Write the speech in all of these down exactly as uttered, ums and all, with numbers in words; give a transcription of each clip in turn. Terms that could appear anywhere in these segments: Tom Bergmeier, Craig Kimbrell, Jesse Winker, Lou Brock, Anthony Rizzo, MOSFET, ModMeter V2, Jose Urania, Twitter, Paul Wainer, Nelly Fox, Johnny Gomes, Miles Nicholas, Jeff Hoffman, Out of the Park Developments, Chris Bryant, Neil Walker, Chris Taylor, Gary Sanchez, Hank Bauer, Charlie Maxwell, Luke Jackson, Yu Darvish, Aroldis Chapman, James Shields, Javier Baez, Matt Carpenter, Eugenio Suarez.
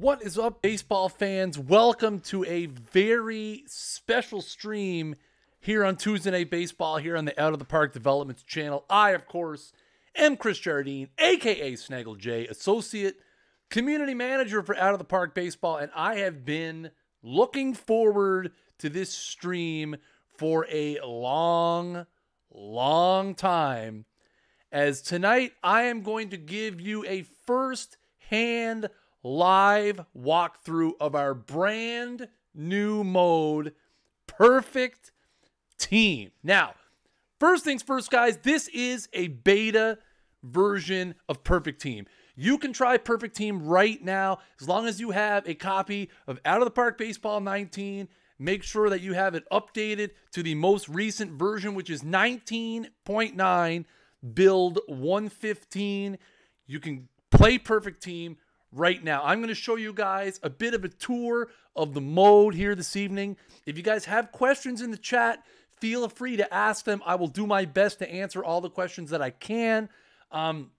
What is up, baseball fans? Welcome to a very special stream here on Tuesday Night Baseball, here on the Out of the Park Developments channel. I, of course, am Chris Jardine, a k a. Snaggle J, Associate Community Manager for Out of the Park Baseball, and I have been looking forward to this stream for a long, long time, as tonight I am going to give you a first-hand live walkthrough of our brand new mode, Perfect Team. Now, first things first, guys, this is a beta version of Perfect Team. You can try Perfect Team right now as long as you have a copy of Out of the Park Baseball nineteen. Make sure that you have it updated to the most recent version, which is nineteen point nine, build one fifteen. You can play Perfect Team right now. I'm going to show you guys a bit of a tour of the mode here this evening. If you guys have questions in the chat, feel free to ask them. I will do my best to answer all the questions that I can. Um,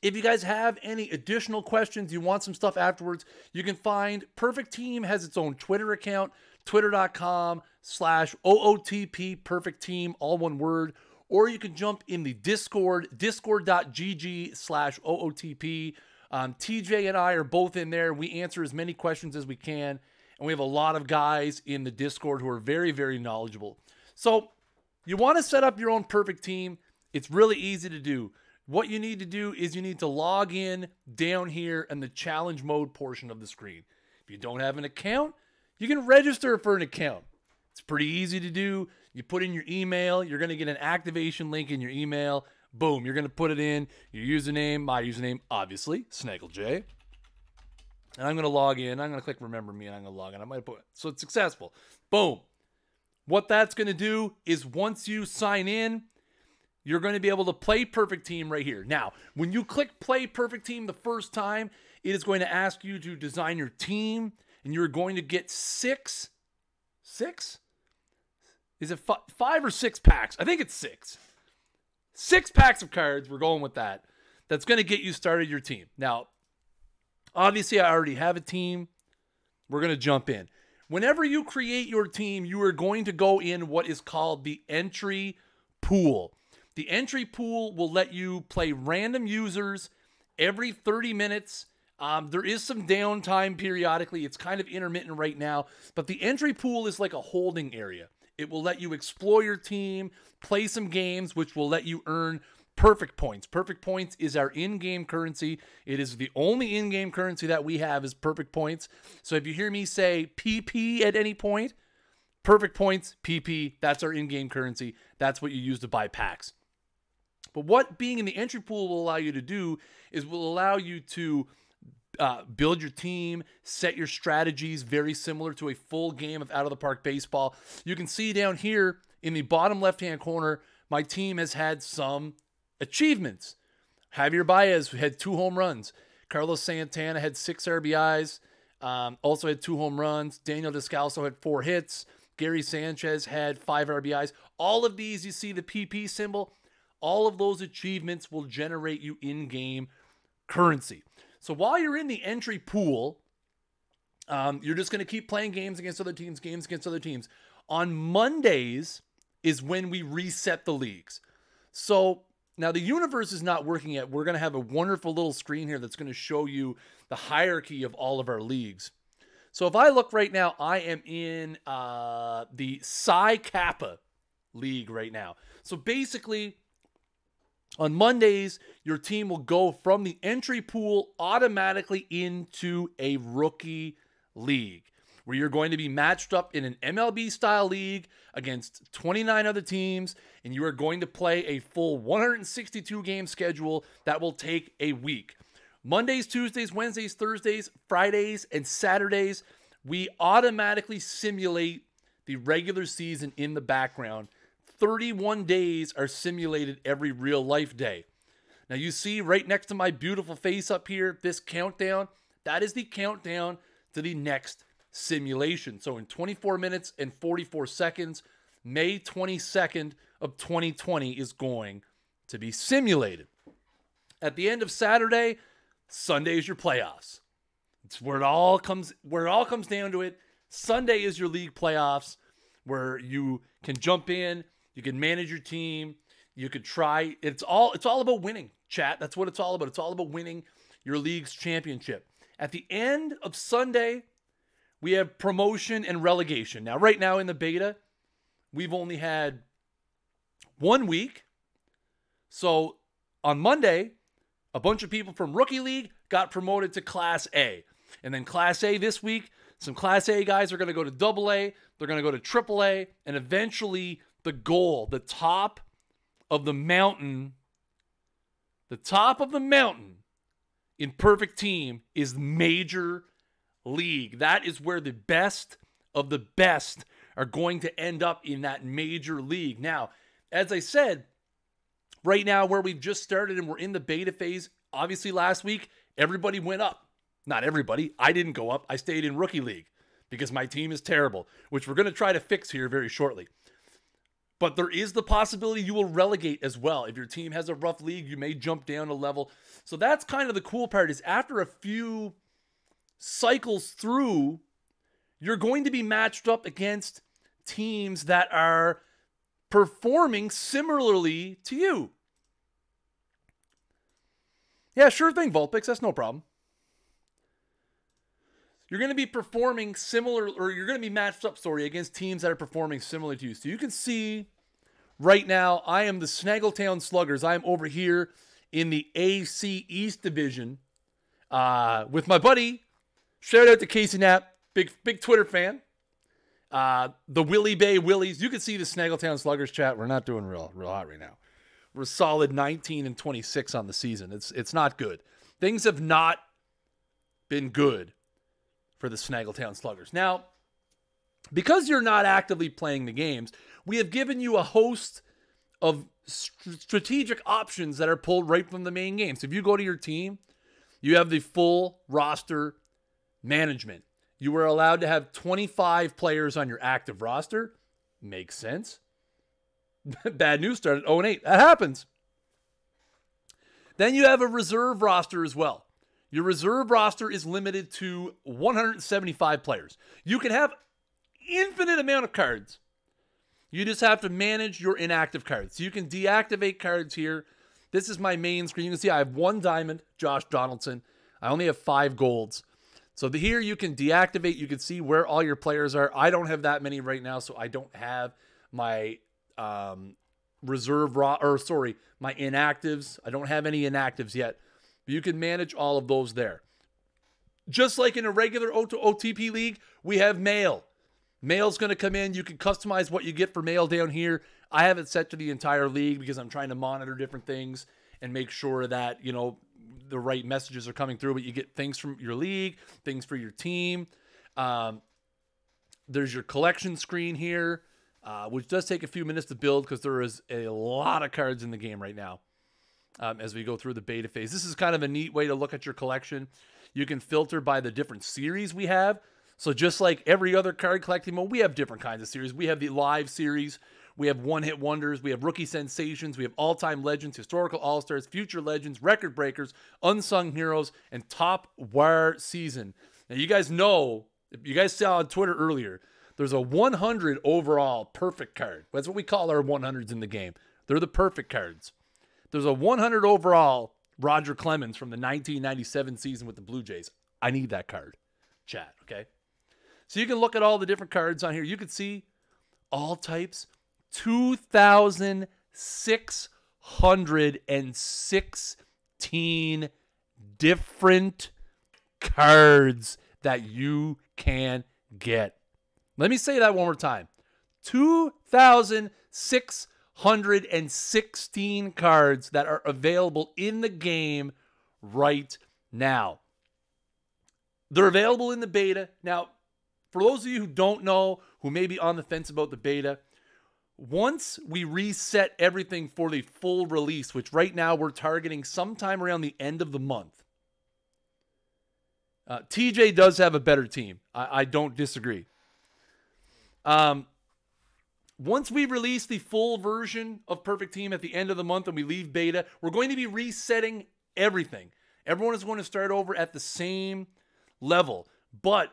if you guys have any additional questions, you want some stuff afterwards, you can find Perfect Team has its own Twitter account, twitter dot com slash O O T P Perfect Team, all one word. Or you can jump in the Discord, discord dot g g slash O O T P. Um, T J and I are both in there. We answer as many questions as we can, and we have a lot of guys in the Discord who are very, very knowledgeable. So you want to set up your own Perfect Team. It's really easy to do. What you need to do is you need to log in down here in the challenge mode portion of the screen. If you don't have an account, you can register for an account. It's pretty easy to do. You put in your email. You're going to get an activation link in your email. Boom, you're going to put it in, your username, my username, obviously, Snaggle J. And I'm going to log in. I'm going to click Remember Me, and I'm going to log in. I might put it. So it's successful. Boom. What that's going to do is once you sign in, you're going to be able to play Perfect Team right here. Now, when you click Play Perfect Team the first time, it is going to ask you to design your team, and you're going to get six, six? Is it f- five or six packs? I think it's six. Six packs of cards, we're going with that. That's going to get you started your team. Now, obviously, I already have a team. We're going to jump in. Whenever you create your team, you are going to go in what is called the entry pool. The entry pool will let you play random users every thirty minutes. Um, there is some downtime periodically. It's kind of intermittent right now. But the entry pool is like a holding area. It will let you explore your team, play some games, which will let you earn perfect points. Perfect points is our in-game currency. It is the only in-game currency that we have is perfect points. So if you hear me say P P at any point, perfect points, P P, that's our in-game currency. That's what you use to buy packs. But what being in the entry pool will allow you to do is will allow you to Uh, build your team, set your strategies, very similar to a full game of Out of the Park Baseball. You can see down here in the bottom left-hand corner, my team has had some achievements. Javier Baez had two home runs. Carlos Santana had six R B Is, um, also had two home runs. Daniel Descalso had four hits. Gary Sanchez had five R B Is. All of these, you see the P P symbol. All of those achievements will generate you in-game currency. So while you're in the entry pool, um, you're just going to keep playing games against other teams, games against other teams. On Mondays is when we reset the leagues. So now the universe is not working yet. We're going to have a wonderful little screen here that's going to show you the hierarchy of all of our leagues. So if I look right now, I am in uh, the Psi Kappa League right now. So basically, on Mondays, your team will go from the entry pool automatically into a rookie league where you're going to be matched up in an M L B-style league against twenty-nine other teams, and you are going to play a full one hundred sixty-two game schedule that will take a week. Mondays, Tuesdays, Wednesdays, Thursdays, Fridays, and Saturdays, we automatically simulate the regular season in the background. thirty-one days are simulated every real life day. Now you see right next to my beautiful face up here, this countdown, that is the countdown to the next simulation. So in twenty-four minutes and forty-four seconds, May twenty-second of twenty twenty is going to be simulated. At the end of Saturday, Sunday is your playoffs. It's where it all comes where it all comes down to it. Sunday is your league playoffs, where you can jump in, you can manage your team, you could try. It's all it's all about winning, chat. That's what it's all about. It's all about winning your league's championship. At the end of Sunday, we have promotion and relegation. Now, right now in the beta, we've only had one week. So on Monday, a bunch of people from Rookie League got promoted to Class A. And then Class A this week, some Class A guys are going to go to Double A. They're going to go to Triple A. And eventually the goal, the top of the mountain, the top of the mountain in Perfect Team is Major League. That is where the best of the best are going to end up in that Major League. Now, as I said, right now where we've just started and we're in the beta phase, obviously last week, everybody went up. Not everybody. I didn't go up. I stayed in Rookie League because my team is terrible, which we're going to try to fix here very shortly. But there is the possibility you will relegate as well. If your team has a rough league, you may jump down a level. So that's kind of the cool part, is after a few cycles through, you're going to be matched up against teams that are performing similarly to you. Yeah, sure thing, Vulpix. That's no problem. You're going to be performing similar, or you're going to be matched up, sorry, against teams that are performing similar to you. So you can see right now, I am the Snaggletown Sluggers. I am over here in the A C East division uh, with my buddy. Shout out to Casey Knapp, big big Twitter fan. Uh, the Willie Bay Willies. You can see the Snaggletown Sluggers, chat. We're not doing real real hot right now. We're solid nineteen and twenty-six on the season. It's it's not good. Things have not been good for the Snaggletown Sluggers. Now, because you're not actively playing the games, we have given you a host of st- strategic options that are pulled right from the main game. So if you go to your team, you have the full roster management. You are allowed to have twenty-five players on your active roster. Makes sense. Bad news, started oh and eight. That happens. Then you have a reserve roster as well. Your reserve roster is limited to one hundred seventy-five players. You can have infinite amount of cards. You just have to manage your inactive cards. So you can deactivate cards here. This is my main screen. You can see I have one diamond, Josh Donaldson. I only have five golds. So the, here you can deactivate. You can see where all your players are. I don't have that many right now, so I don't have my um, reserve raw, or sorry, my inactives. I don't have any inactives yet. You can manage all of those there. Just like in a regular O T P league, we have mail. Mail's going to come in. You can customize what you get for mail down here. I have it set to the entire league because I'm trying to monitor different things and make sure that, you know, the right messages are coming through, but you get things from your league, things for your team. Um, there's your collection screen here, uh, which does take a few minutes to build because there is a lot of cards in the game right now. Um, as we go through the beta phase, this is kind of a neat way to look at your collection. You can filter by the different series we have. So just like every other card collecting mode, we have different kinds of series. We have the live series. We have one-hit wonders. We have rookie sensations. We have all-time legends, historical all-stars, future legends, record breakers, unsung heroes, and top wire season. Now, you guys know, if you guys saw on Twitter earlier, there's a one hundred overall perfect card. That's what we call our one hundreds in the game. They're the perfect cards. There's a one hundred overall Roger Clemens from the nineteen ninety-seven season with the Blue Jays. I need that card, chat, okay? So you can look at all the different cards on here. You can see all types, two thousand six hundred sixteen different cards that you can get. Let me say that one more time. two thousand six hundred sixteen cards that are available in the game right now. They're available in the beta. Now, for those of you who don't know, who may be on the fence about the beta, once we reset everything for the full release, which right now we're targeting sometime around the end of the month, uh, T J does have a better team. I, I don't disagree. Um, Once we release the full version of Perfect Team at the end of the month and we leave beta, we're going to be resetting everything. Everyone is going to start over at the same level. But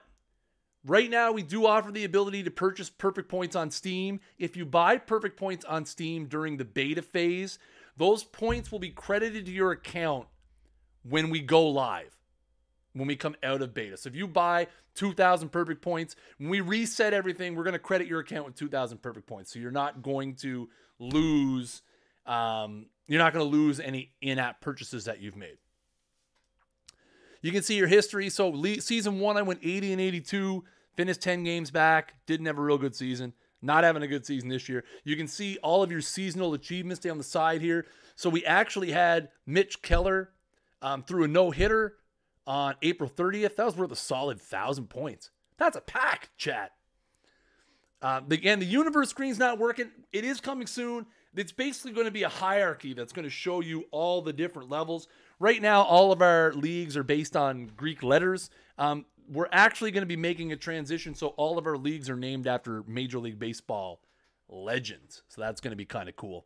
right now, we do offer the ability to purchase Perfect Points on Steam. If you buy Perfect Points on Steam during the beta phase, those points will be credited to your account when we go live, when we come out of beta. So if you buy two thousand Perfect Points, when we reset everything, we're going to credit your account with two thousand Perfect Points. So you're not going to lose, um, you're not going to lose any in-app purchases that you've made. You can see your history. So season one, I went eighty and eighty-two, finished ten games back, didn't have a real good season. Not having a good season this year. You can see all of your seasonal achievements down the side here. So we actually had Mitch Keller um, threw a no-hitter on April thirtieth. That was worth a solid one thousand points. That's a pack, chat. Uh, again, the universe screen's not working. It is coming soon. It's basically going to be a hierarchy that's going to show you all the different levels. Right now, all of our leagues are based on Greek letters. Um, we're actually going to be making a transition, so all of our leagues are named after Major League Baseball legends. So that's going to be kind of cool.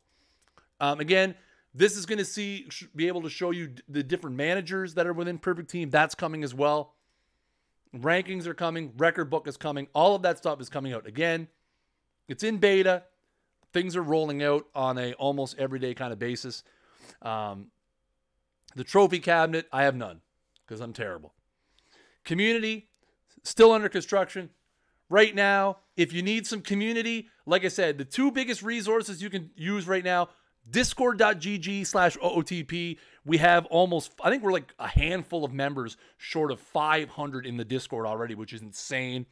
Um, again, this is going to see be able to show you the different managers that are within Perfect Team. That's coming as well. Rankings are coming. Record book is coming. All of that stuff is coming out. Again, it's in beta. Things are rolling out on a almost everyday kind of basis. Um, the trophy cabinet, I have none because I'm terrible. Community, still under construction. Right now, if you need some community, like I said, the two biggest resources you can use right now, discord dot g g slash O O T P. We have almost, I think we're like a handful of members short of five hundred in the Discord already, which is insane.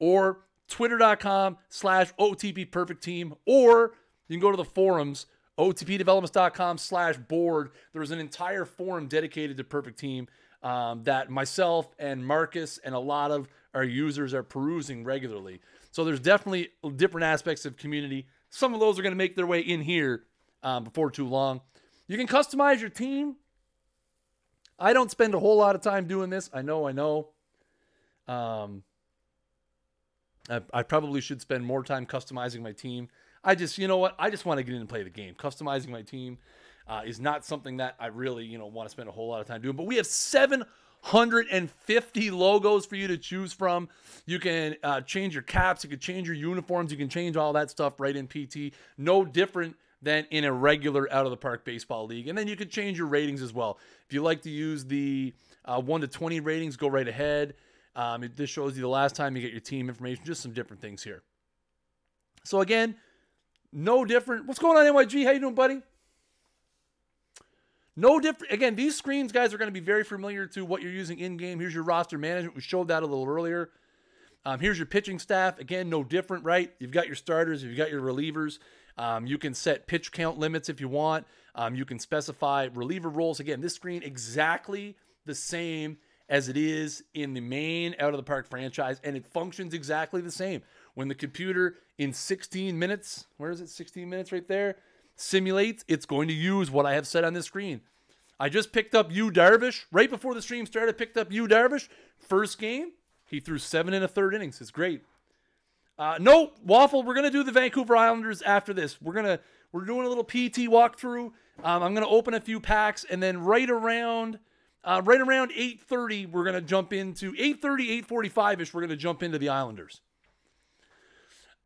Or twitter dot com slash O O T P perfect team, or you can go to the forums, O O T P developments dot com slash board. There's an entire forum dedicated to Perfect Team um, that myself and Marcus and a lot of our users are perusing regularly. So there's definitely different aspects of community. Some of those are going to make their way in here um, before too long. You can customize your team. I don't spend a whole lot of time doing this. I know, I know. Um, I, I probably should spend more time customizing my team. I just, you know what? I just want to get in and play the game. Customizing my team uh, is not something that I really, you know, want to spend a whole lot of time doing. But we have seven hundred fifty logos for you to choose from. You can uh, change your caps. You can change your uniforms. You can change all that stuff right in P T. No different than in a regular out-of-the-park baseball league. And then you can change your ratings as well. If you like to use the uh, one to twenty ratings, go right ahead. Um, it, this shows you the last time you get your team information, just some different things here. So again, no different. What's going on, N Y G? How you doing, buddy? No different. Again, these screens, guys, are going to be very familiar to what you're using in-game. Here's your roster management. We showed that a little earlier. Um, here's your pitching staff. Again, no different, right? You've got your starters. You've got your relievers. Um, you can set pitch count limits if you want. Um, you can specify reliever roles. Again, this screen exactly the same as it is in the main out-of-the-park franchise, and it functions exactly the same. When the computer in sixteen minutes, where is it, sixteen minutes right there, simulates, it's going to use what I have said on this screen. I just picked up Yu Darvish. Right before the stream started, picked up Yu Darvish. First game, he threw seven and a third innings. It's great. Uh, no, Waffle, we're going to do the Vancouver Islanders after this. We're gonna we're doing a little P T walkthrough. Um, I'm going to open a few packs, and then right around... Uh, right around eight thirty, we're going to jump into, eight thirty, eight forty-five-ish, we're going to jump into the Islanders.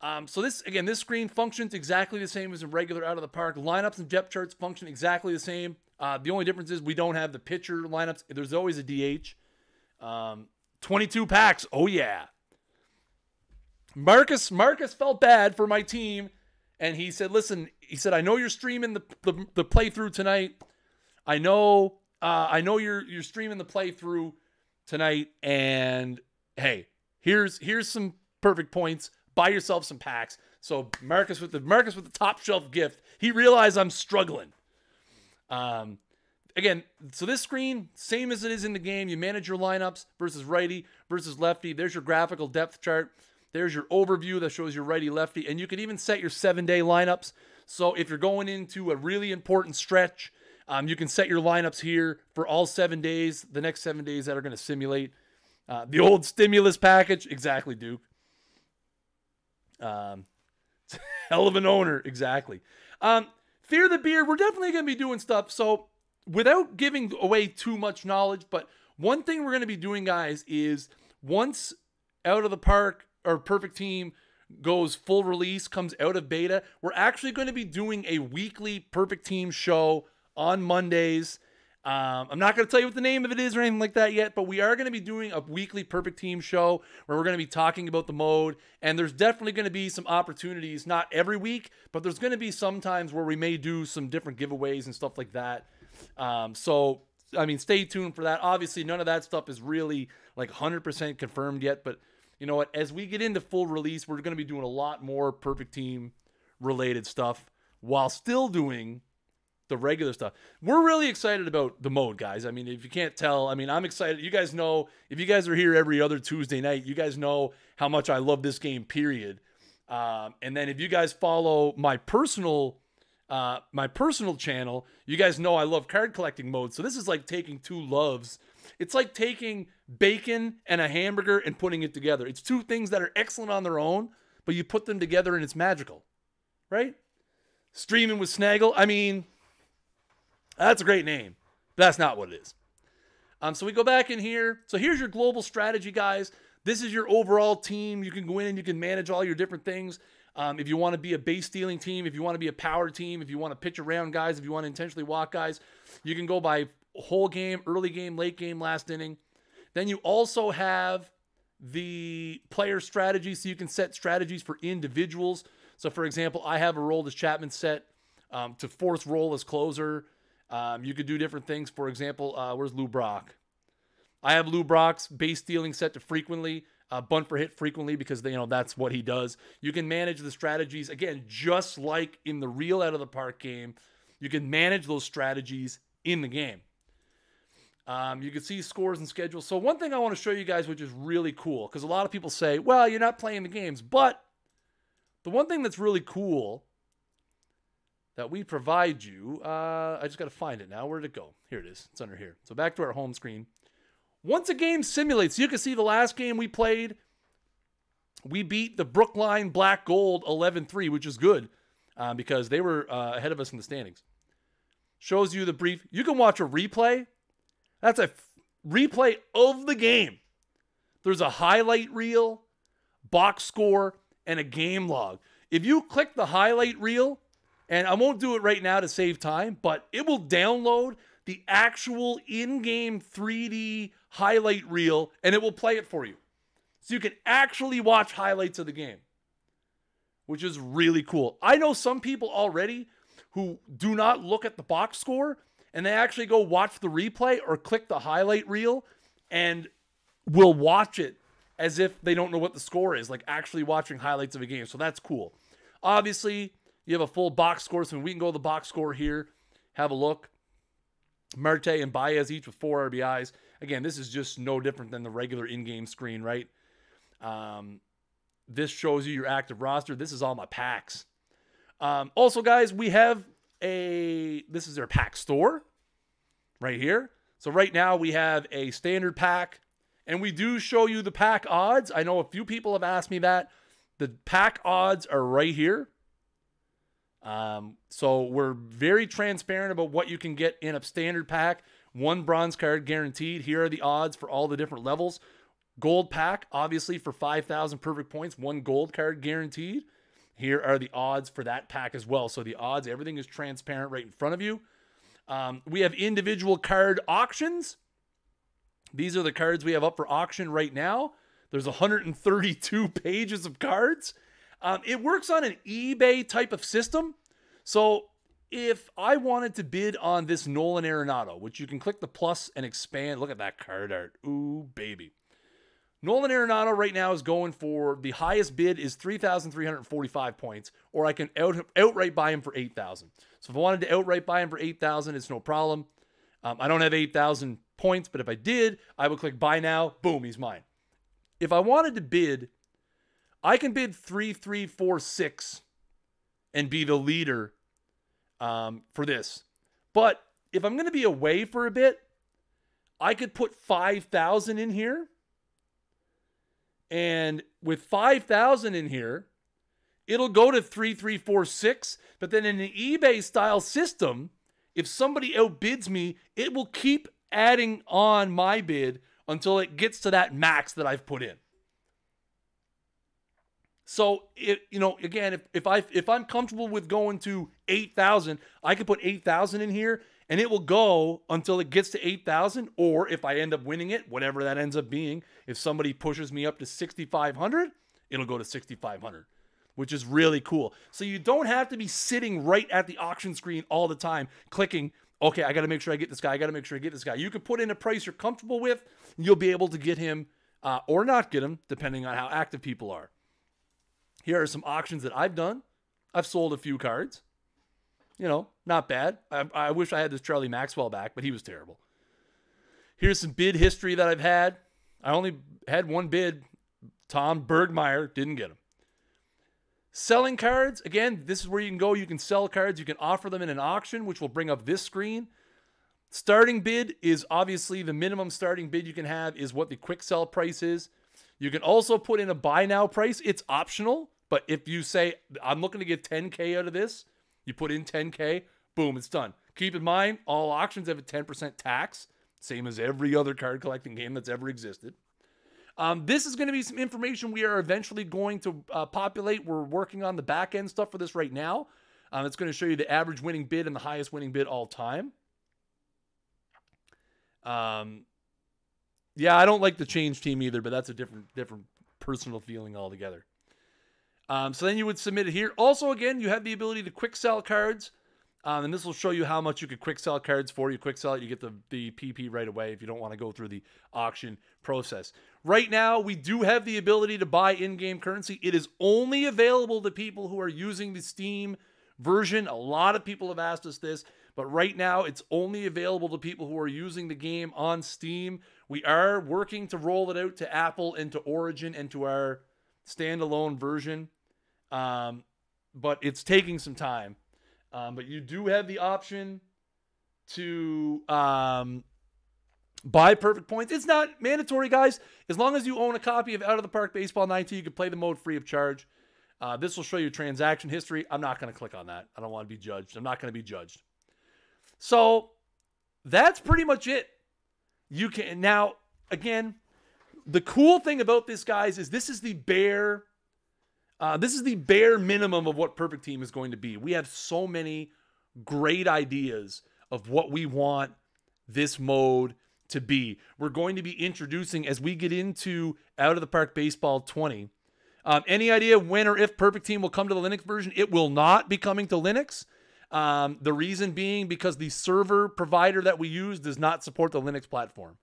Um, so this, again, this screen functions exactly the same as a regular out-of-the-park. Lineups and depth charts function exactly the same. Uh, the only difference is we don't have the pitcher lineups. There's always a D H. Um, twenty-two packs. Oh, yeah. Marcus, Marcus felt bad for my team, and he said, listen, he said, I know you're streaming the, the, the playthrough tonight. I know... Uh, I know you're you're streaming the playthrough tonight, and hey, here's here's some perfect points. Buy yourself some packs. So Marcus with the Marcus with the top shelf gift. He realized I'm struggling. Um, again, so this screen same as it is in the game. You manage your lineups versus righty versus lefty. There's your graphical depth chart. There's your overview that shows your righty lefty, and you can even set your seven day lineups. So if you're going into a really important stretch. Um, you can set your lineups here for all seven days, the next seven days that are going to simulate uh, the old stimulus package. Exactly, Duke. Um, hell of an owner. Exactly. Um, Fear the Beard. We're definitely going to be doing stuff. So without giving away too much knowledge, but One thing we're going to be doing, guys, is once Out of the Park or Perfect Team goes full release, comes out of beta, we're actually going to be doing a weekly Perfect Team show on Mondays. Um, I'm not going to tell you what the name of it is or anything like that yet, but we are going to be doing a weekly Perfect Team show where we're going to be talking about the mode, and there's definitely going to be some opportunities, not every week, but there's going to be some times where we may do some different giveaways and stuff like that. Um, so, I mean, stay tuned for that. Obviously, none of that stuff is really like one hundred percent confirmed yet, but you know what? As we get into full release, we're going to be doing a lot more Perfect Team related stuff while still doing the regular stuff. We're really excited about the mode, guys. I mean, if you can't tell, I mean, I'm excited. You guys know, if you guys are here every other Tuesday night, you guys know how much I love this game, period. Um, and then if you guys follow my personal, uh, my personal channel, you guys know I love card collecting mode. So this is like taking two loves. It's like taking bacon and a hamburger and putting it together. It's two things that are excellent on their own, but you put them together and it's magical, right? Streaming with Snaggle. I mean, that's a great name, but that's not what it is. Um, so we go back in here. So here's your global strategy, guys. This is your overall team. You can go in and you can manage all your different things. Um, if you want to be a base stealing team, if you want to be a power team, if you want to pitch around guys, if you want to intentionally walk guys, you can go by whole game, early game, late game, last inning. Then you also have the player strategy. So you can set strategies for individuals. So for example, I have Aroldis Chapman set um, to force roll as closer. Um, you could do different things. For example, uh, where's Lou Brock? I have Lou Brock's base stealing set to frequently, uh, bunt for hit frequently, because they, you know, that's what he does. You can manage the strategies, again, just like in the real Out of the Park game. You can manage those strategies in the game. Um, you can see scores and schedules. So one thing I want to show you guys, which is really cool, because a lot of people say, well, you're not playing the games. But the one thing that's really cool that we provide you, uh, I just got to find it now. Where'd it go? Here it is. It's under here. So back to our home screen. Once a game simulates, you can see the last game we played, we beat the Brookline Black Gold eleven three, which is good uh, because they were uh, ahead of us in the standings. Shows you the brief. You can watch a replay. That's a replay of the game. There's a highlight reel, box score, and a game log. If you click the highlight reel, and I won't do it right now to save time, but it will download the actual in-game three D highlight reel, and it will play it for you. So you can actually watch highlights of the game, which is really cool. I know some people already who do not look at the box score, and they actually go watch the replay or click the highlight reel and will watch it as if they don't know what the score is, like actually watching highlights of a game. So that's cool. Obviously, you have a full box score, so we can go to the box score here. Have a look. Marte and Baez each with four R B Is. Again, this is just no different than the regular in-game screen, right? Um, this shows you your active roster. This is all my packs. Um, also, guys, we have a... This is their pack store right here. So right now we have a standard pack, and we do show you the pack odds. I know a few people have asked me that. The pack odds are right here. Um, so we're very transparent about what you can get in a standard pack. One bronze card guaranteed. Here are the odds for all the different levels. Gold pack, obviously, for five thousand perfect points, one gold card guaranteed. Here are the odds for that pack as well. So the odds, everything is transparent right in front of you. Um, we have individual card auctions. These are the cards we have up for auction right now. There's one hundred thirty-two pages of cards. Um, it works on an eBay type of system. So if I wanted to bid on this Nolan Arenado, which you can click the plus and expand. Look at that card art. Ooh, baby. Nolan Arenado right now is going for the highest bid is three thousand three hundred forty-five points, or I can out, outright buy him for eight thousand. So if I wanted to outright buy him for eight thousand, it's no problem. Um, I don't have eight thousand points, but if I did, I would click buy now. Boom, he's mine. If I wanted to bid... I can bid three, three, four, six, and be the leader um, for this. But if I'm going to be away for a bit, I could put five thousand in here. And with five thousand in here, it'll go to three, three, four, six. But then in an eBay style system, if somebody outbids me, it will keep adding on my bid until it gets to that max that I've put in. So, it, you know, again, if, if, I, if I'm comfortable with going to eight thousand, I could put eight thousand in here and it will go until it gets to eight thousand. Or if I end up winning it, whatever that ends up being, if somebody pushes me up to sixty-five hundred, it'll go to sixty-five hundred, which is really cool. So you don't have to be sitting right at the auction screen all the time clicking, okay, I got to make sure I get this guy. I got to make sure I get this guy. You can put in a price you're comfortable with. And you'll be able to get him uh, or not get him, depending on how active people are. Here are some auctions that I've done. I've sold a few cards. You know, not bad. I, I wish I had this Charlie Maxwell back, but he was terrible. Here's some bid history that I've had. I only had one bid. Tom Bergmeier, didn't get him. Selling cards. Again, this is where you can go. You can sell cards. You can offer them in an auction, which will bring up this screen. Starting bid is obviously the minimum starting bid you can have is what the quick sell price is. You can also put in a buy now price. It's optional, but if you say, I'm looking to get ten K out of this, you put in ten K, boom, it's done. Keep in mind, all auctions have a ten percent tax, same as every other card collecting game that's ever existed. Um, this is going to be some information we are eventually going to uh, populate. We're working on the back end stuff for this right now. Um, it's going to show you the average winning bid and the highest winning bid all time. Um... Yeah, I don't like the change team either, but that's a different different personal feeling altogether. Um, so then you would submit it here. Also, again, you have the ability to quick sell cards, um, and this will show you how much you could quick sell cards for. You quick sell it, you get the, the P P right away if you don't want to go through the auction process. Right now, we do have the ability to buy in-game currency. It is only available to people who are using the Steam version. A lot of people have asked us this, but right now, it's only available to people who are using the game on Steam. We are working to roll it out to Apple and to Origin and to our standalone version. Um, but it's taking some time. Um, but you do have the option to um, buy perfect points. It's not mandatory, guys. As long as you own a copy of Out of the Park Baseball ninety, you can play the mode free of charge. Uh, this will show you transaction history. I'm not going to click on that. I don't want to be judged. I'm not going to be judged. So that's pretty much it. You can now, again, the cool thing about this, guys, is this is the bare, uh, this is the bare minimum of what Perfect Team is going to be. We have so many great ideas of what we want this mode to be. We're going to be introducing as we get into Out of the Park Baseball twenty. Um, any idea when or if Perfect Team will come to the Linux version? It will not be coming to Linux. Um, the reason being because the server provider that we use does not support the Linux platform.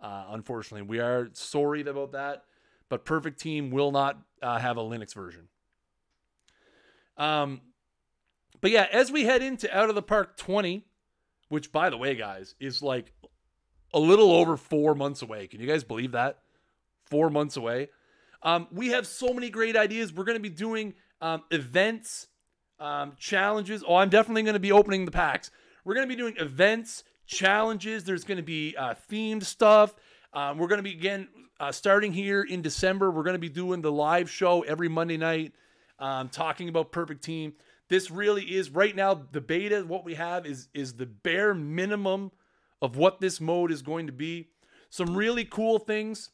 Uh, unfortunately, we are sorry about that, but Perfect Team will not uh, have a Linux version. Um, but yeah, as we head into Out of the Park twenty, which by the way, guys, is like a little over four months away. Can you guys believe that? Four months away. Um, we have so many great ideas. We're going to be doing um, events, Um, challenges. Oh, I'm definitely going to be opening the packs. We're going to be doing events, challenges. There's going to be uh, themed stuff. Um, we're going to be, again, uh, starting here in December, we're going to be doing the live show every Monday night, um, talking about Perfect Team. This really is, right now, the beta, what we have is, is the bare minimum of what this mode is going to be. Some really cool things.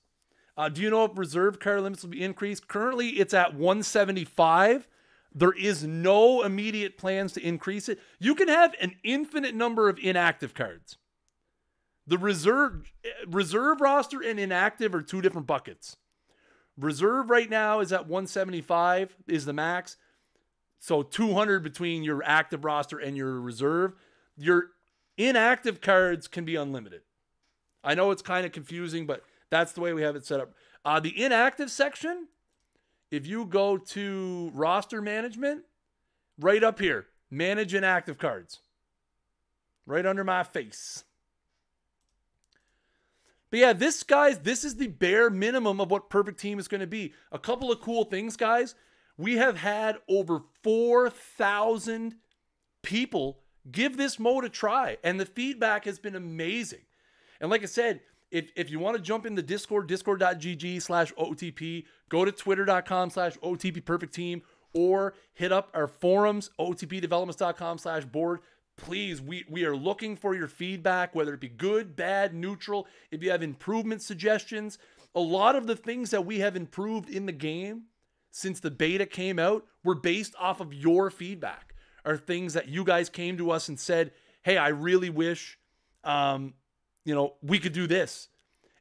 Uh, do you know if reserve card limits will be increased? Currently, it's at one seventy-five. There is no immediate plans to increase it. You can have an infinite number of inactive cards. The reserve, reserve roster and inactive are two different buckets. Reserve right now is at one seventy-five is the max. So two hundred between your active roster and your reserve. Your inactive cards can be unlimited. I know it's kind of confusing, but that's the way we have it set up. Uh, the inactive section... If you go to roster management, right up here, manage inactive cards. Right under my face. But yeah, this, guys, this is the bare minimum of what Perfect Team is going to be. A couple of cool things, guys. We have had over four thousand people give this mode a try, and the feedback has been amazing. And like I said, If, if you want to jump in the Discord, discord dot g g slash O O T P, go to twitter dot com slash O O T P Perfect Team, or hit up our forums, O O T P developments dot com slash board. please, we, we are looking for your feedback, whether it be good, bad, neutral. If you have improvement suggestions, a lot of the things that we have improved in the game since the beta came out were based off of your feedback, or things that you guys came to us and said, hey, I really wish, um, you know, we could do this.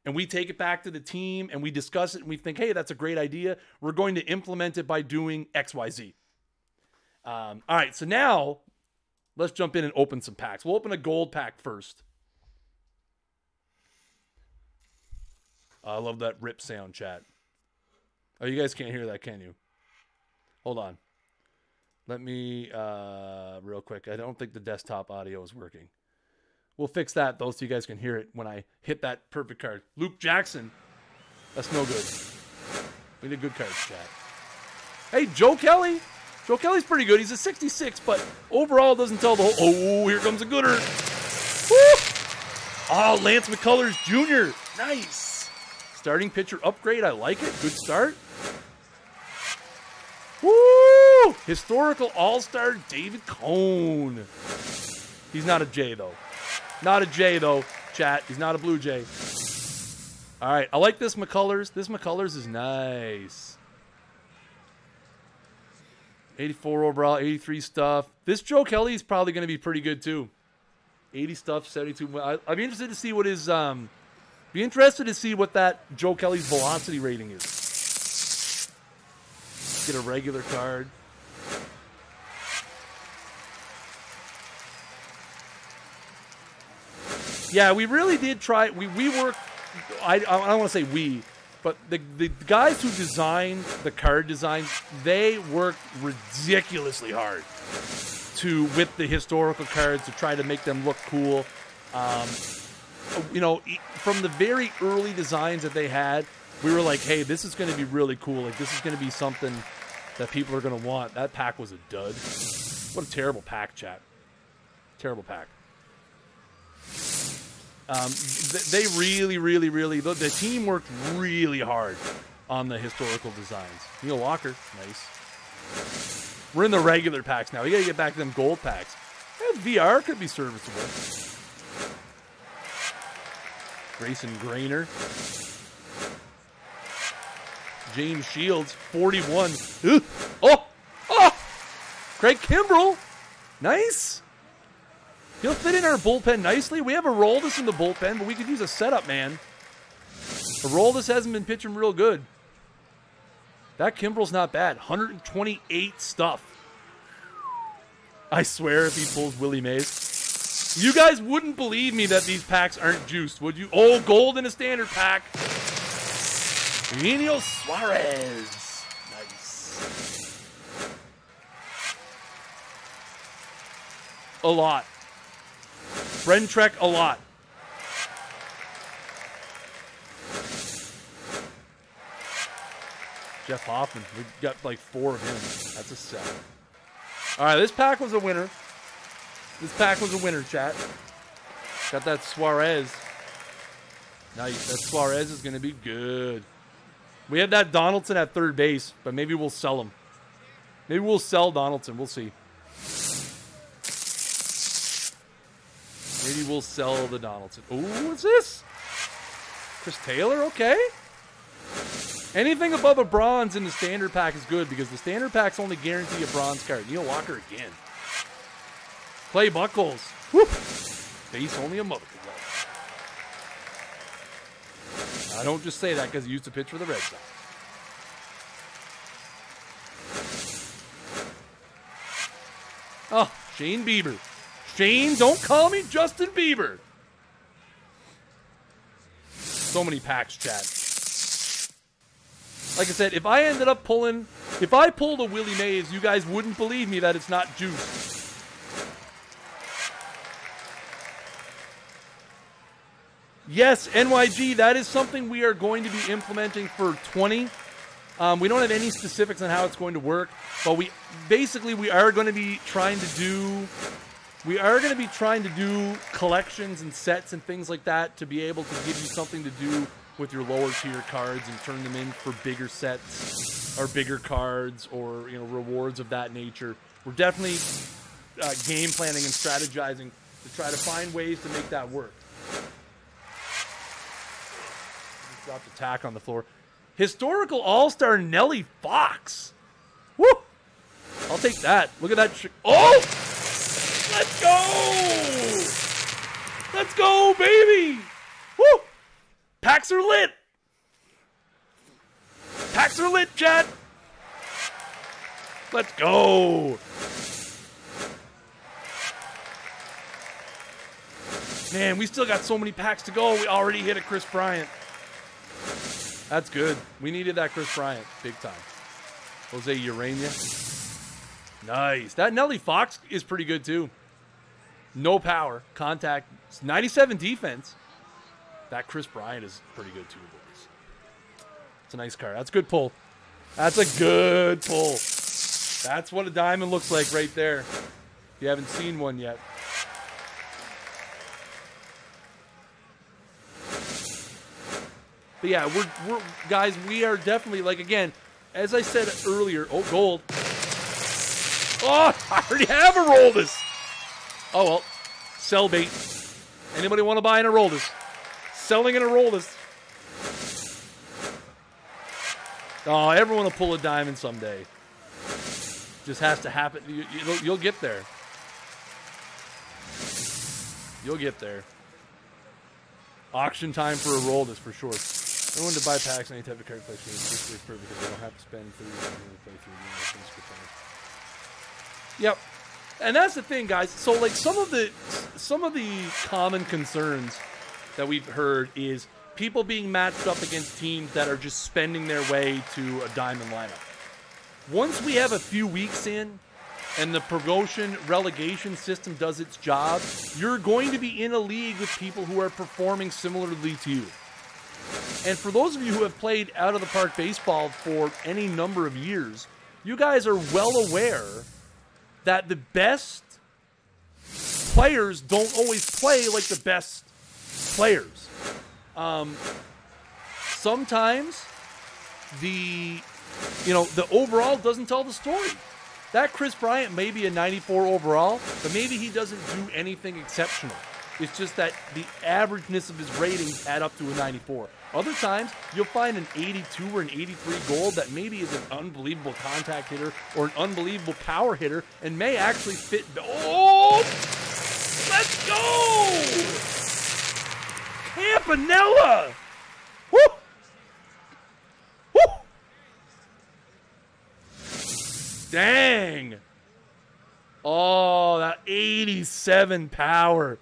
And we take it back to the team and we discuss it and we think, hey, that's a great idea. We're going to implement it by doing X, Y, Z. Um, all right, so now let's jump in and open some packs. We'll open a gold pack first. Oh, I love that rip sound, chat. Oh, you guys can't hear that, can you? Hold on. Let me, uh, real quick. I don't think the desktop audio is working. We'll fix that, though, so you guys can hear it when I hit that perfect card. Luke Jackson. That's no good. We did good cards, chat. Hey, Joe Kelly. Joe Kelly's pretty good. He's a sixty-six, but overall doesn't tell the whole... Oh, here comes a gooder. Woo! Oh, Lance McCullers Junior Nice. Starting pitcher upgrade. I like it. Good start. Woo! Historical all-star David Cone. He's not a J, though. Not a J, though, chat. He's not a Blue Jay. All right. I like this McCullers. This McCullers is nice. eighty-four overall, eighty-three stuff. This Joe Kelly is probably going to be pretty good, too. eighty stuff, seventy-two. I, I'm interested to see what his... Um, be interested to see what that Joe Kelly's velocity rating is. Get a regular card. Yeah, we really did try. We we work. I I don't want to say we, but the the guys who designed the card designs, they worked ridiculously hard to with the historical cards to try to make them look cool. Um, you know, from the very early designs that they had, we were like, hey, this is going to be really cool. Like, this is going to be something that people are going to want. That pack was a dud. What a terrible pack, chat. Terrible pack. Um, they really, really, really, the, the team worked really hard on the historical designs. Neil Walker, nice. We're in the regular packs now. We got to get back to them gold packs. That V R could be serviceable. Grayson Grainer. James Shields, forty-one. Ooh, oh, oh, Craig Kimbrell, nice. He'll fit in our bullpen nicely. We have Aroldis in the bullpen, but we could use a setup, man. Aroldis hasn't been pitching real good. That Kimbrel's not bad. one hundred twenty-eight stuff. I swear if he pulls Willie Mays. You guys wouldn't believe me that these packs aren't juiced, would you? Oh, gold in a standard pack. Eugenio Suarez. Nice. A lot. Bren Trek a lot. Jeff Hoffman. We got like four of him. That's a seven. All right, this pack was a winner. This pack was a winner, chat. Got that Suarez. Nice. That Suarez is going to be good. We have that Donaldson at third base, but maybe we'll sell him. Maybe we'll sell Donaldson. We'll see. Maybe we'll sell the Donaldson. Ooh, what's this? Chris Taylor, okay. Anything above a bronze in the standard pack is good because the standard packs only guarantee a bronze card. Neil Walker again. Clay Buckles. Whoop. Base only a mother could love. I don't just say that because he used to pitch for the Red Sox. Oh, Shane Bieber. Shane, don't call me Justin Bieber. So many packs, chat. Like I said, if I ended up pulling, if I pulled a Willie Mays, you guys wouldn't believe me that it's not juiced. Yes, N Y G, that is something we are going to be implementing for twenty. Um, we don't have any specifics on how it's going to work, but we basically we are going to be trying to do... We are going to be trying to do collections and sets and things like that to be able to give you something to do with your lower tier cards and turn them in for bigger sets or bigger cards or, you know, rewards of that nature. We're definitely uh, game planning and strategizing to try to find ways to make that work. Just dropped a tack on the floor. Historical All-Star Nelly Fox. Woo! I'll take that. Look at that. Oh! Let's go! Let's go, baby! Woo! Packs are lit! Packs are lit, chat! Let's go! Man, we still got so many packs to go. We already hit a Chris Bryant. That's good. We needed that Chris Bryant big time. Jose Urania. Nice. That Nelly Fox is pretty good too. No power. Contact. It's ninety-seven defense. That Chris Bryant is pretty good too, boys. It's a nice card. That's a good pull. That's a good pull. That's what a diamond looks like right there. If you haven't seen one yet. But yeah, we're, we're guys, we are definitely, like, again, as I said earlier, oh, gold. Oh, I already have Aroldis. Oh, well, sell bait. Anybody want to buy an Aroldis? Selling an Aroldis. Oh, everyone will pull a diamond someday. Just has to happen. You, you'll, you'll get there. You'll get there. Auction time for Aroldis for sure. Everyone to buy packs and any type of card collection is just way further because they don't have to spend three years to play through the game. Yep. And that's the thing, guys. So like some of the some of the common concerns that we've heard is people being matched up against teams that are just spending their way to a diamond lineup. Once we have a few weeks in and the promotion relegation system does its job, you're going to be in a league with people who are performing similarly to you. And for those of you who have played Out of the Park baseball for any number of years, you guys are well aware that the best players don't always play like the best players. Um, sometimes the, you know, the overall doesn't tell the story. That Chris Bryant may be a ninety-four overall, but maybe he doesn't do anything exceptional. It's just that the averageness of his ratings add up to a ninety-four. Other times, you'll find an eighty-two or an eighty-three gold that maybe is an unbelievable contact hitter or an unbelievable power hitter and may actually fit. Oh! Let's go! Campanella! Woo! Woo! Dang! Oh, that eighty-seven power.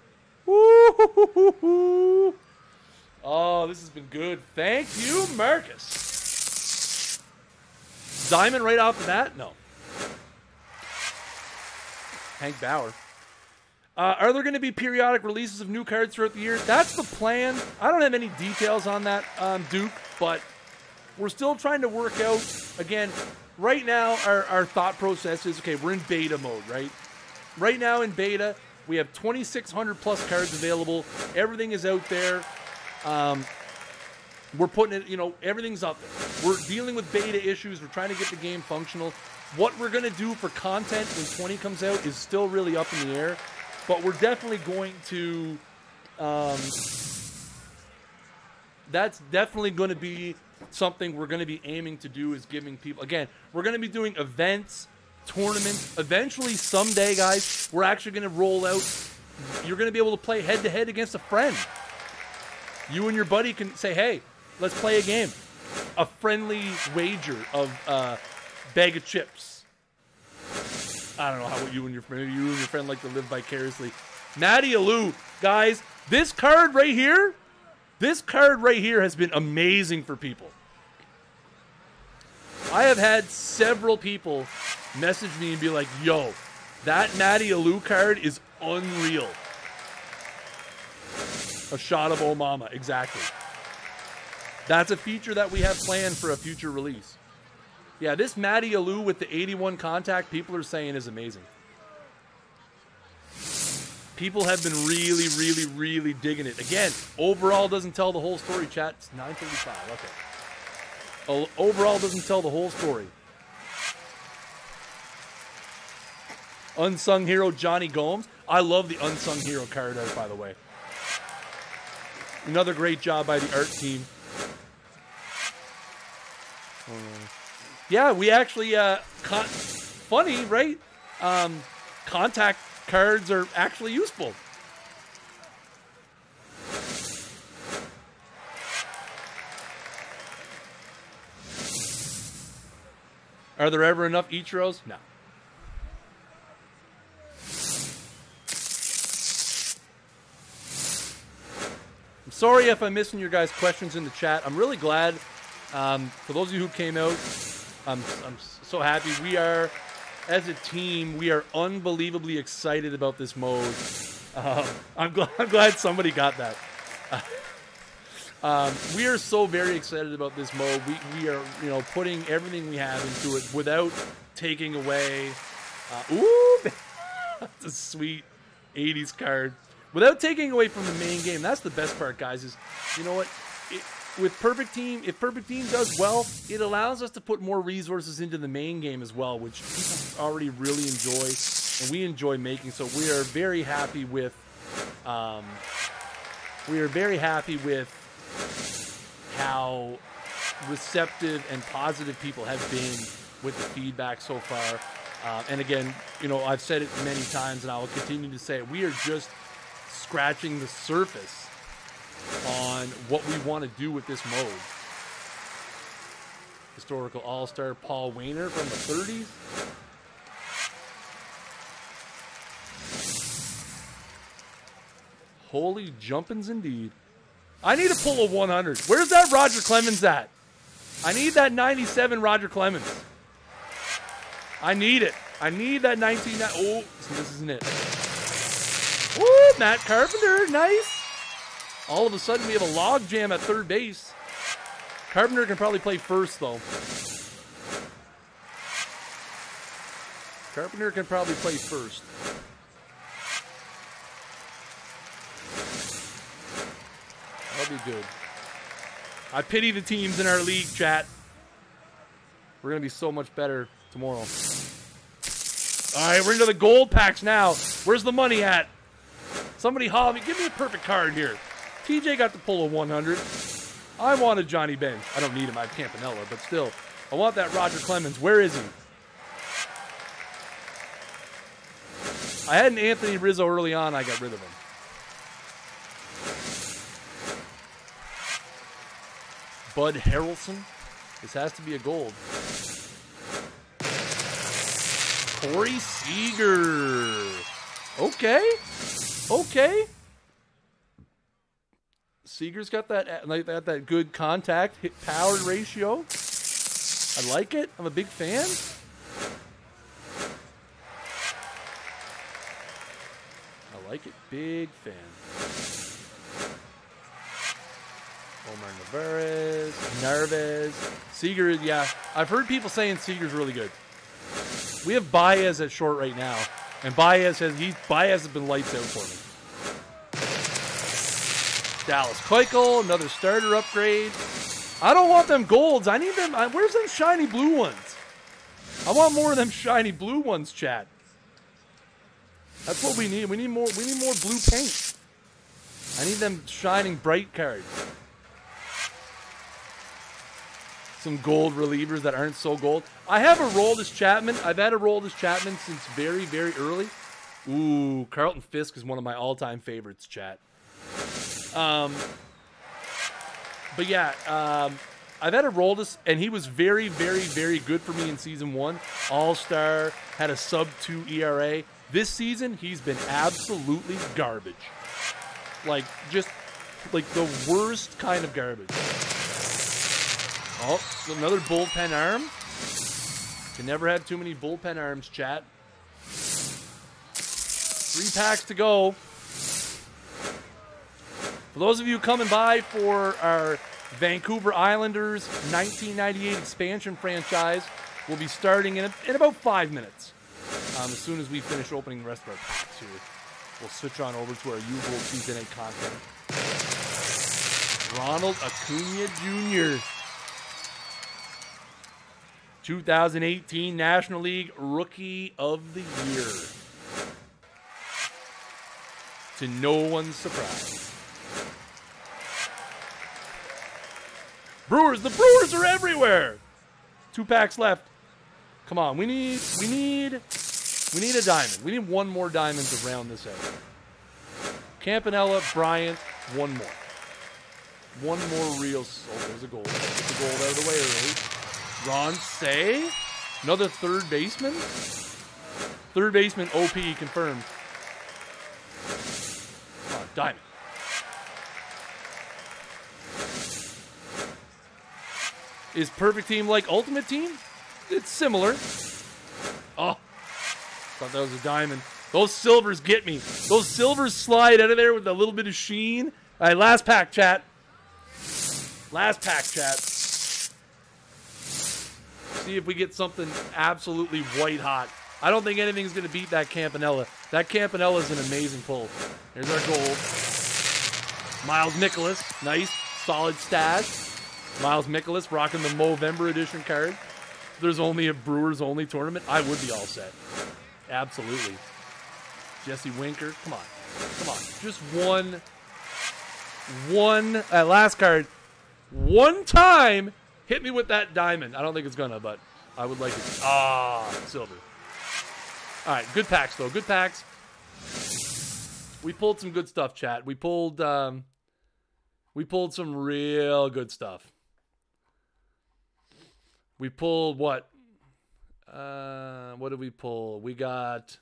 Woo-hoo-hoo-hoo-hoo. Oh, this has been good. Thank you, Marcus. Diamond right off the bat? No. Hank Bauer. Uh, are there going to be periodic releases of new cards throughout the year? That's the plan. I don't have any details on that, um, Duke, but we're still trying to work out, again, right now our, our thought process is, okay, we're in beta mode, right? Right now in beta, we have twenty-six hundred plus cards available. Everything is out there. Um, we're putting it, you know, everything's up there. We're dealing with beta issues. We're trying to get the game functional. What we're going to do for content when twenty comes out is still really up in the air, but we're definitely going to, um, that's definitely going to be something we're going to be aiming to do, is giving people, again, we're going to be doing events, tournaments. Eventually someday, guys, we're actually going to roll out, you're going to be able to play head to head against a friend. You and your buddy can say, hey, let's play a game, a friendly wager of a uh, bag of chips. I don't know how you and your friend, you and your friend like to live vicariously. Matty Alou, guys, this card right here, this card right here has been amazing for people. I have had several people message me and be like, yo, that Matty Alou card is unreal. A shot of old mama, exactly. That's a feature that we have planned for a future release. Yeah, this Matty Alou with the eighty-one contact, people are saying is amazing. People have been really, really, really digging it. Again, overall doesn't tell the whole story, chat. It's nine thirty-five, okay. Overall doesn't tell the whole story. Unsung Hero Johnny Gomes. I love the Unsung Hero card art, by the way. Another great job by the art team. Yeah, we actually, uh, con funny, right? Um, contact cards are actually useful. Are there ever enough Ichiros? No. I'm sorry if I'm missing your guys' questions in the chat. I'm really glad. Um, for those of you who came out, I'm, I'm so happy. We are, as a team, we are unbelievably excited about this mode. Uh, I'm, glad, I'm glad somebody got that. Uh, Um, we are so very excited about this mode. We, we are, you know, putting everything we have into it without taking away. Uh, ooh, that's a sweet eighties card. Without taking away from the main game. That's the best part, guys. Is, you know what? It, with Perfect Team, if Perfect Team does well, it allows us to put more resources into the main game as well, which people already really enjoy, and we enjoy making. So we are very happy with. Um, we are very happy with. How receptive and positive people have been with the feedback so far. Uh, and again, you know, I've said it many times and I will continue to say it. We are just scratching the surface on what we want to do with this mode. Historical All-Star Paul Wainer from the thirties. Holy jumpins indeed. I need to pull a one hundred. Where's that Roger Clemens at? I need that ninety-seven Roger Clemens. I need it. I need that nineteen. Oh, this isn't it. Woo, Matt Carpenter. Nice. All of a sudden, we have a log jam at third base. Carpenter can probably play first, though. Carpenter can probably play first. That'll be good. I pity the teams in our league, chat. We're going to be so much better tomorrow. All right, we're into the gold packs now. Where's the money at? Somebody haul me. Give me a perfect card here. T J got to pull a one hundred. I want a Johnny Bench. I don't need him. I have Campanella, but still. I want that Roger Clemens. Where is he? I had an Anthony Rizzo early on. I got rid of him. Bud Harrelson. This has to be a gold. Corey Seager. Okay. Okay. Seager's got that, like, that, that good contact hit power ratio. I like it. I'm a big fan. I like it. Big fan. Omar Narvaez, Narvaez, Seager, yeah. I've heard people saying Seager's really good. We have Baez at short right now, and Baez has he Baez has been lights out for me. Dallas Keuchel, another starter upgrade. I don't want them golds. I need them. I, where's them shiny blue ones? I want more of them shiny blue ones, chat. That's what we need. We need more. We need more blue paint. I need them shining bright cards. Some gold relievers that aren't so gold. I have Aroldis Chapman. I've had Aroldis Chapman since very, very early. Ooh, Carlton Fisk is one of my all-time favorites, chat. Um, but yeah, um, I've had Aroldis, and he was very, very, very good for me in season one. All-star, had a sub two E R A. This season, he's been absolutely garbage. Like, just, like, the worst kind of garbage. Oh, another bullpen arm. Can never have too many bullpen arms, chat. Three packs to go. For those of you coming by for our Vancouver Islanders nineteen ninety-eight expansion franchise, we'll be starting in, a, in about five minutes. Um, as soon as we finish opening the rest of our packs here, we'll switch on over to our usual Tuesday night content. Ronald Acuna Junior two thousand eighteen National League Rookie of the Year. to no one's surprise. Brewers, the Brewers are everywhere. Two packs left. Come on, we need, we need, we need a diamond. We need one more diamond to round this out. Campanella, Bryant, one more. One more real, oh, there's a goal. Get the goal out of the way early. Ron Say, another third baseman. Third baseman, O P E confirmed. Come on, diamond. Is Perfect Team like Ultimate Team? It's similar. Oh, thought that was a diamond. Those silvers get me. Those silvers slide out of there with a little bit of sheen. All right, last pack, chat. Last pack, chat. See if we get something absolutely white hot. I don't think anything's going to beat that Campanella. That Campanella is an amazing pull. There's our goal. Miles Nicholas, nice, solid stash. Miles Nicholas rocking the Movember edition card. If there's only a Brewers only tournament, I would be all set. Absolutely. Jesse Winker. Come on. Come on. Just one. One. Uh, last card. One time. Hit me with that diamond. I don't think it's going to, but I would like it. Ah, silver. All right. Good packs, though. Good packs. We pulled some good stuff, chat. We pulled, um, we pulled some real good stuff. We pulled what? Uh, what did we pull? We got,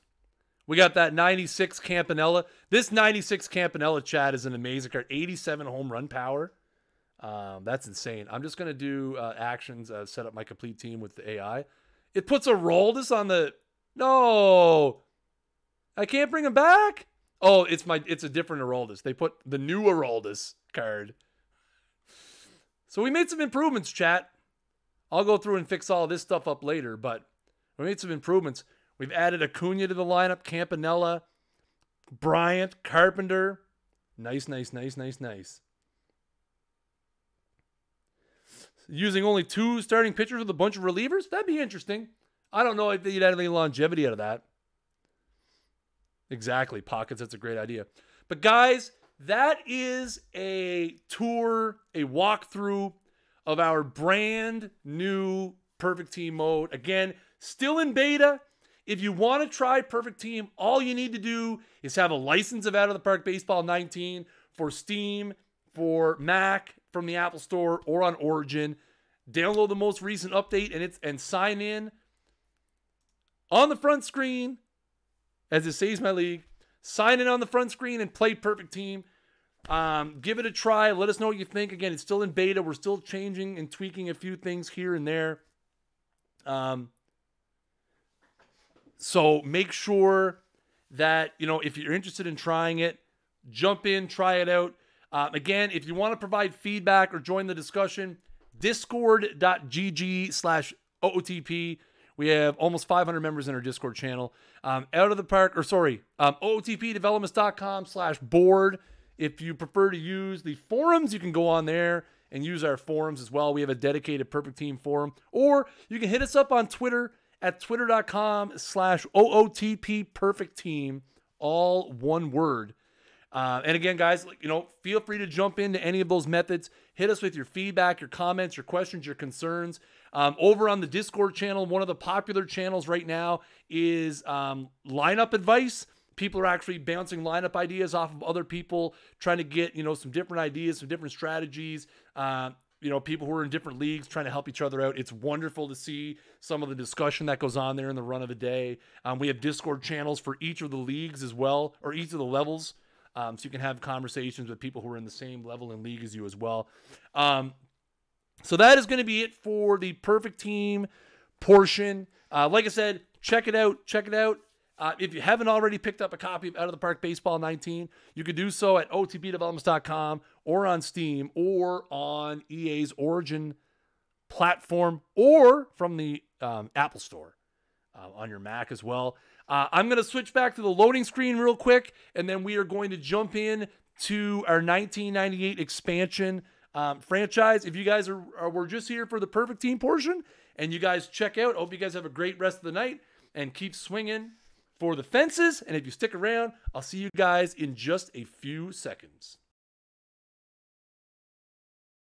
we got that ninety-six Campanella. This ninety-six Campanella, chat, is an amazing card. eighty-seven home run power. Um, that's insane. I'm just gonna do uh, actions. Uh, set up my complete team with the A I. It puts Aroldis on the. No, I can't bring him back. Oh, it's my. It's a different Aroldis. They put the new Aroldis card. So we made some improvements, chat. I'll go through and fix all this stuff up later, but we made some improvements. We've added Acuna to the lineup, Campanella, Bryant, Carpenter. Nice, nice, nice, nice, nice. Using only two starting pitchers with a bunch of relievers? That'd be interesting. I don't know if you'd add any longevity out of that. Exactly, Pockets. That's a great idea. But guys, that is a tour, a walkthrough of our brand new Perfect Team mode. Again, still in beta. If you want to try Perfect Team, all you need to do is have a license of Out of the Park Baseball nineteen for Steam, for Mac, from the Apple Store, or on Origin. Download the most recent update and it's and sign in on the front screen, as it saves my league. Sign in on the front screen and play Perfect Team. Um, give it a try. Let us know what you think. Again, it's still in beta. We're still changing and tweaking a few things here and there. Um, so make sure that, you know, if you're interested in trying it, jump in, try it out. Um, again, if you want to provide feedback or join the discussion, discord dot g g slash O O T P. We have almost five hundred members in our Discord channel. Um, out of the park, or sorry, um, O O T P developments dot com slash board. If you prefer to use the forums, you can go on there and use our forums as well. We have a dedicated Perfect Team forum. Or you can hit us up on Twitter at twitter dot com slash O O T P Perfect Team. All one word. Uh, and again, guys, you know, feel free to jump into any of those methods. Hit us with your feedback, your comments, your questions, your concerns. Um, over on the Discord channel, one of the popular channels right now is um, lineup advice. People are actually bouncing lineup ideas off of other people, trying to get, you know, some different ideas, some different strategies. Uh, you know, people who are in different leagues trying to help each other out. It's wonderful to see some of the discussion that goes on there in the run of the day. Um, we have Discord channels for each of the leagues as well, or each of the levels. Um, so you can have conversations with people who are in the same level and league as you as well. Um, so that is going to be it for the Perfect Team portion. Uh, like I said, check it out. Check it out. Uh, if you haven't already picked up a copy of Out of the Park Baseball nineteen, you can do so at O O T P developments dot com or on Steam or on E A's Origin platform or from the um, Apple Store uh, on your Mac as well. Uh, I'm going to switch back to the loading screen real quick, and then we are going to jump in to our nineteen ninety-eight expansion um, franchise. If you guys are, are, we're just here for the Perfect Team portion, and you guys check out. Hope you guys have a great rest of the night and keep swinging. for the fences. And if you stick around, I'll see you guys in just a few seconds.